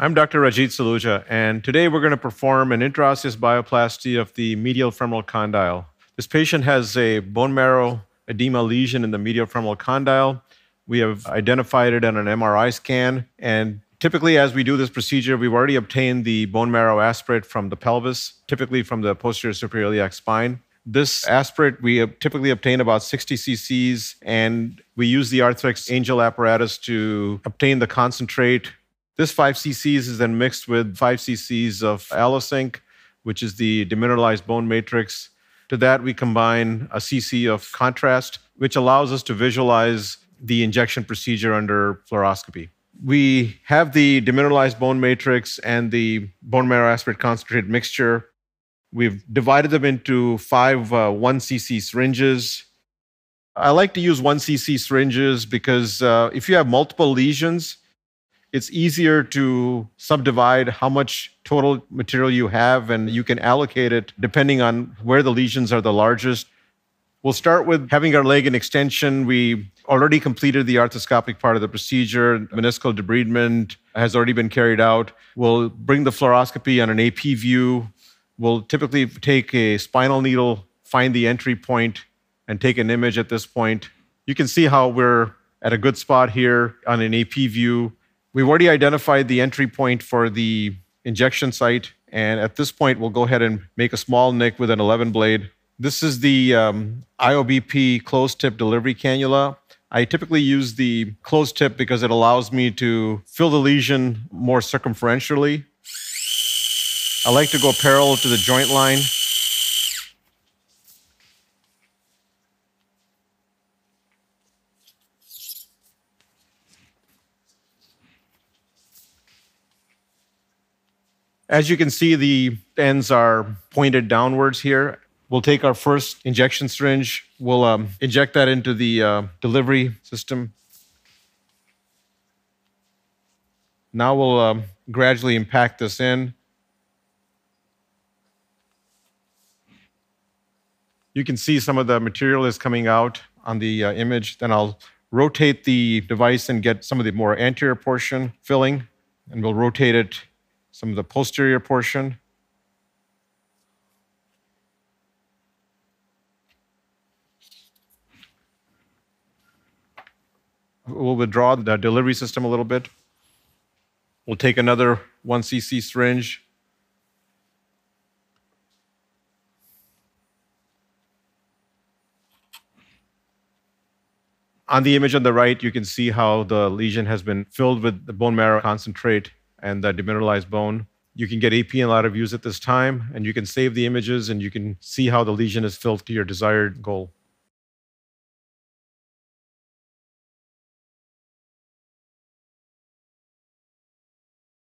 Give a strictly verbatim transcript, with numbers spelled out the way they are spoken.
I'm Doctor Rajit Saluja, and today we're going to perform an intraosseous bioplasty of the medial femoral condyle. This patient has a bone marrow edema lesion in the medial femoral condyle. We have identified it on an M R I scan, and typically as we do this procedure, we've already obtained the bone marrow aspirate from the pelvis, typically from the posterior superior iliac spine. This aspirate, we typically obtain about sixty c c's, and we use the Arthrex Angel apparatus to obtain the concentrate. This five c c's is then mixed with five c c's of AlloSync, which is the demineralized bone matrix. To that, we combine a c c of contrast, which allows us to visualize the injection procedure under fluoroscopy. We have the demineralized bone matrix and the bone marrow aspirate concentrate mixture. We've divided them into five uh, one c c syringes. I like to use one c c syringes because uh, if you have multiple lesions, it's easier to subdivide how much total material you have, and you can allocate it depending on where the lesions are the largest. We'll start with having our leg in extension. We already completed the arthroscopic part of the procedure. Meniscal debridement has already been carried out. We'll bring the fluoroscopy on an A P view. We'll typically take a spinal needle, find the entry point, and take an image at this point. You can see how we're at a good spot here on an A P view. We've already identified the entry point for the injection site, and at this point, we'll go ahead and make a small nick with an eleven blade. This is the um, I O B P closed-tip delivery cannula. I typically use the closed-tip because it allows me to fill the lesion more circumferentially. I like to go parallel to the joint line. As you can see, the ends are pointed downwards here. We'll take our first injection syringe. We'll um, inject that into the uh, delivery system. Now we'll um, gradually impact this in. You can see some of the material is coming out on the uh, image. Then I'll rotate the device and get some of the more anterior portion filling, and we'll rotate it some of the posterior portion. We'll withdraw the delivery system a little bit. We'll take another one c c syringe. On the image on the right, you can see how the lesion has been filled with the bone marrow concentrate and the demineralized bone. You can get A P and a lot of views at this time, and you can save the images, and you can see how the lesion is filled to your desired goal.